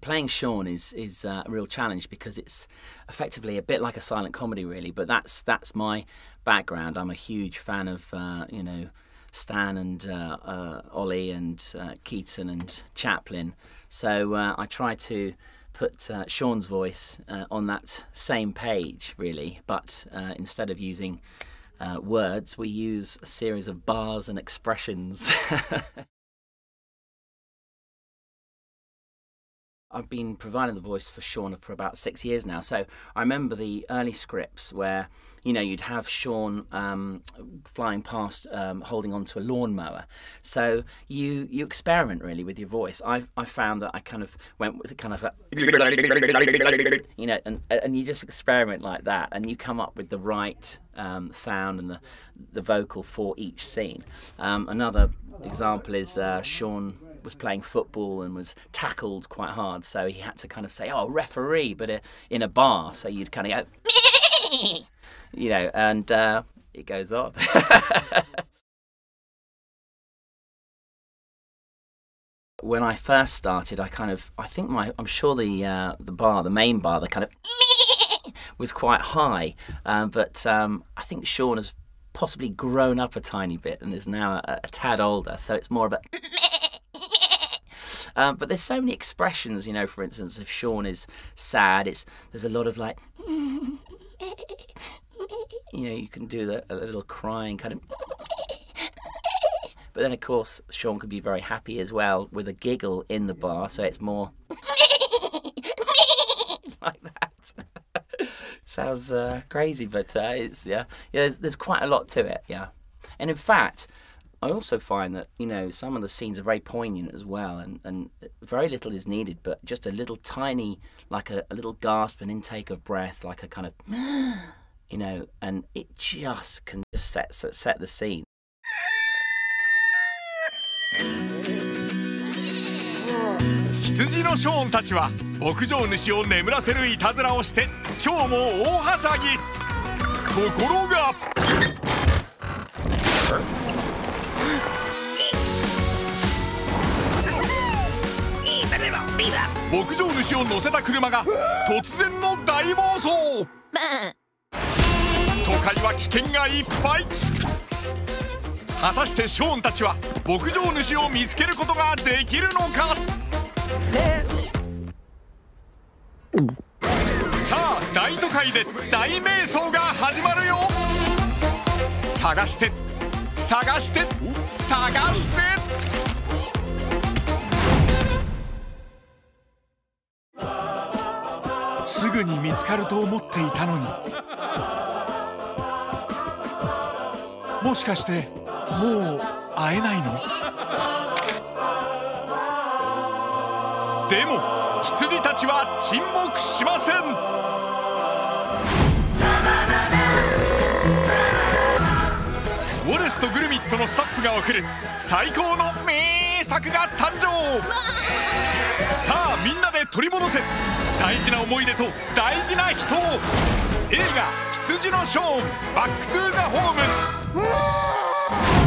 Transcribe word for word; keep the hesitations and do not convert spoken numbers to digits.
playing Shaun is is a real challenge because it's effectively a bit like a silent comedy, really. But that's that's my background. I'm a huge fan of uh, you know, Stan and uh, uh, Ollie and uh, Keaton and Chaplin. So uh, I try to put uh, Shaun's voice uh, on that same page, really. But uh, instead of using uh, words, we use a series of bars and expressions. I've been providing the voice for Shaun for about six years now. So I remember the early scripts where, you know, you'd have Shaun um, flying past, um, holding onto a lawnmower. So you you experiment really with your voice. I I found that I kind of went with kind of, a, you know, and and you just experiment like that, and you come up with the right um, sound and the the vocal for each scene. Um, another example is uh, Shaun was playing football and was tackled quite hard, so he had to kind of say, "Oh, referee," but a, in a bar. So you'd kind of go, you know, and uh, it goes on. When I first started, I kind of, I think my, I'm sure the uh, the bar, the main bar, the kind of was quite high, um, but um, I think Shaun has possibly grown up a tiny bit and is now a, a tad older, so it's more of a. Um, but there's so many expressions, you know. For instance, if Shaun is sad, it's there's a lot of like, you know, you can do the, a little crying kind of. But then, of course, Shaun can be very happy as well with a giggle in the bar, so it's more like that. Sounds uh, crazy, but uh, it's yeah, yeah. There's, there's quite a lot to it, yeah. And in fact, I also find that, you know, some of the scenes are very poignant as well, and, and very little is needed, but just a little tiny, like a, a little gasp, an intake of breath, like a kind of, you know, and it just can just set, set the scene.牧場主を乗せた車が突然の大暴走。さあ、大都会で大迷走が始まるよ。探して探して探して。 すぐに見つかると思っていたのに。もしかしてもう会えないの？でも羊たちは沈黙しません。 ウォレスとグルミットのスタッフが送る最高の名作が誕生。さあみんなで取り戻せ。大事な思い出と大事な人を。映画「羊のショーンバックトゥーザホーム」